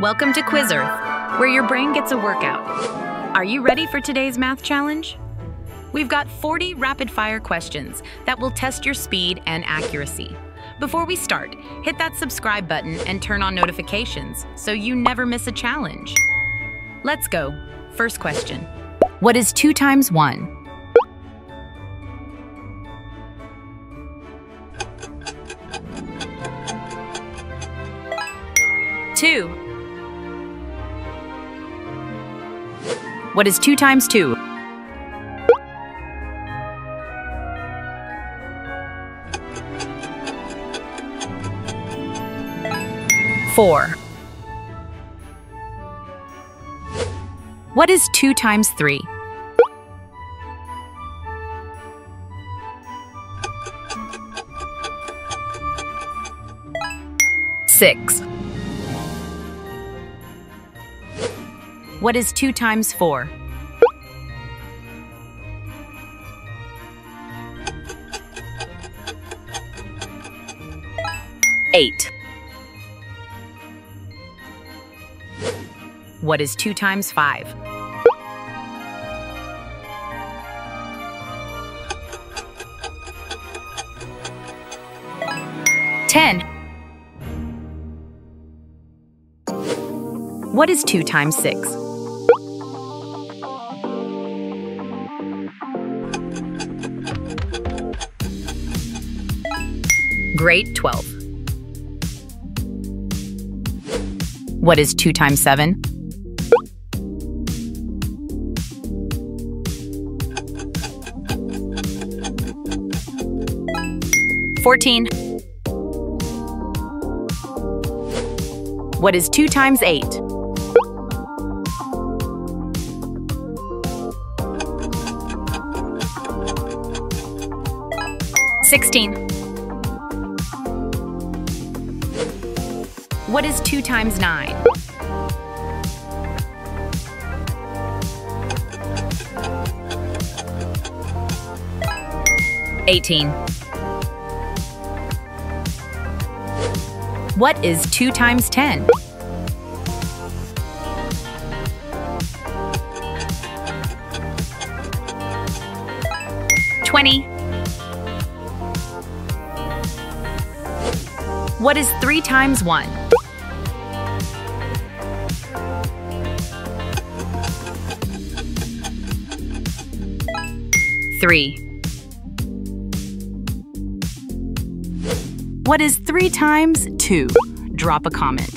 Welcome to Quiz Earth, where your brain gets a workout. Are you ready for today's math challenge? We've got 40 rapid-fire questions that will test your speed and accuracy. Before we start, hit that subscribe button and turn on notifications so you never miss a challenge. Let's go. First question. What is 2 times 1? 2. What is 2 times 2? 4. What is 2 times 3? 6. What is 2 times 4? 8. What is 2 times 5? 10. What is 2 times 6? 12. What is 2 times 7? 14. What is 2 times 8? 16. What is 2 times 9? 18. What is 2 times 10? 20. What is 3 times 1? 3. What is 3 times 2? Drop a comment.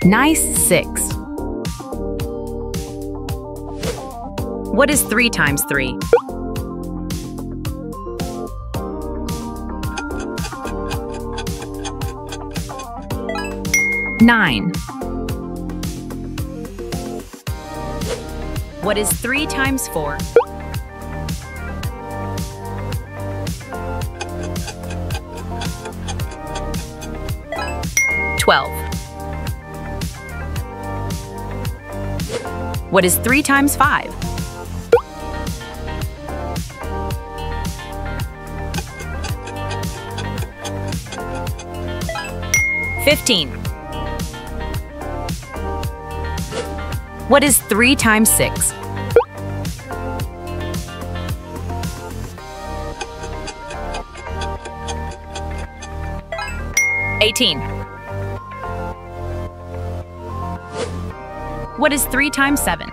6. What is 3 times 3? 9. What is 3 times 4? 12. What is 3 times 5? 15. What is 3 times 6? 18. What is 3 times 7?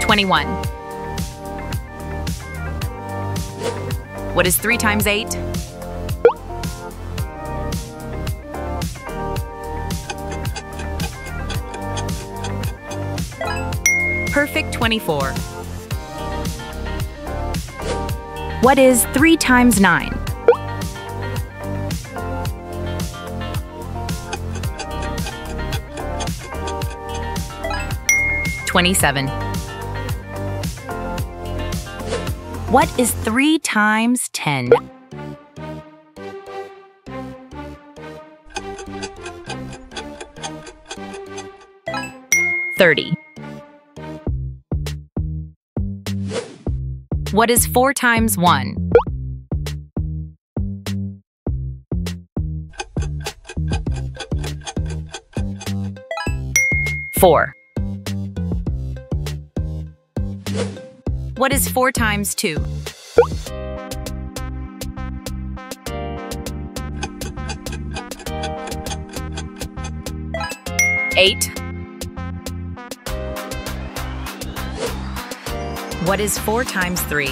21. What is 3 times 8? 24. What is 3 times 9? 27. What is 3 times 10? 30. What is 4 times 1? 4. What is 4 times 2? 8. What is 4 times 3?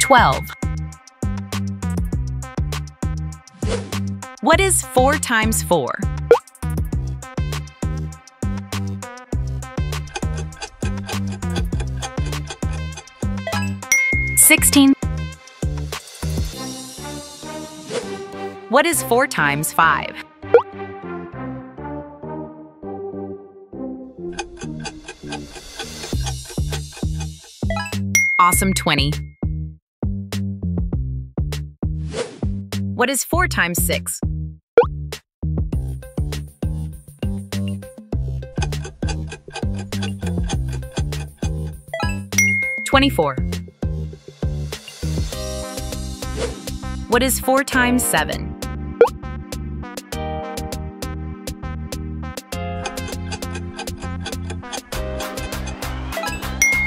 12. What is 4 times 4? 16. What is 4 times 5? 20. What is 4 times 6? 24. What is 4 times 7?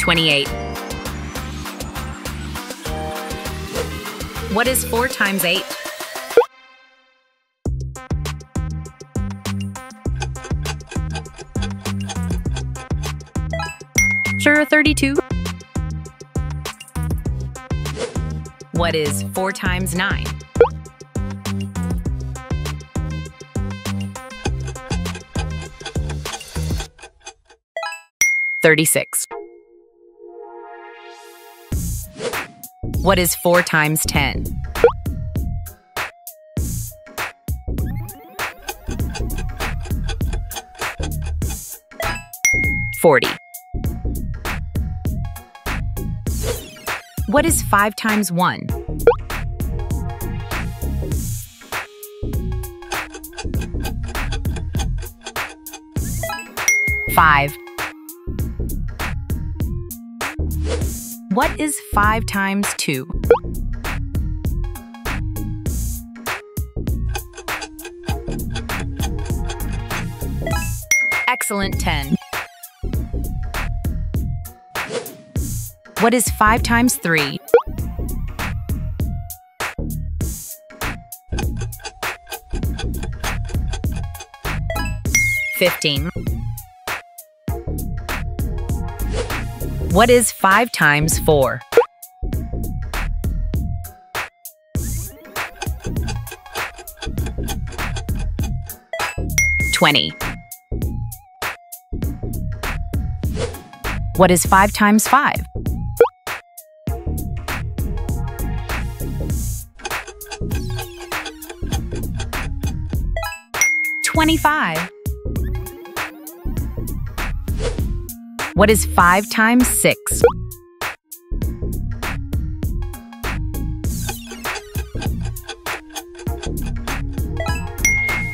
28. What is 4 times 8? 32. What is 4 times 9? 36. What is 4 times 10? 40. What is 5 times 1? 5. What is 5 times 2? 10. What is 5 times 3? 15. What is 5 times 4? 20. What is 5 times 5? 25. What is 5 times 6?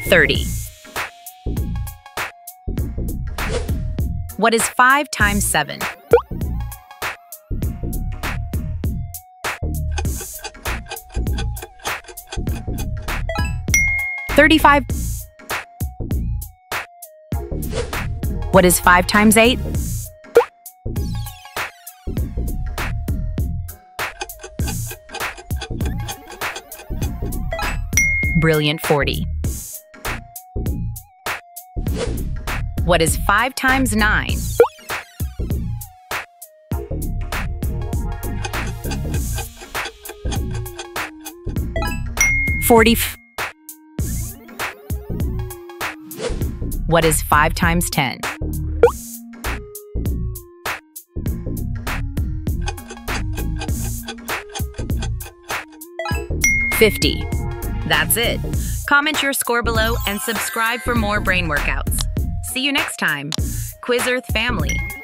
30. What is 5 times 7? 35. What is 5 times 8? 40. What is 5 times 9? 40. What is 5 times 10? 50. That's it. Comment your score below and subscribe for more brain workouts. See you next time, Quiz Earth family.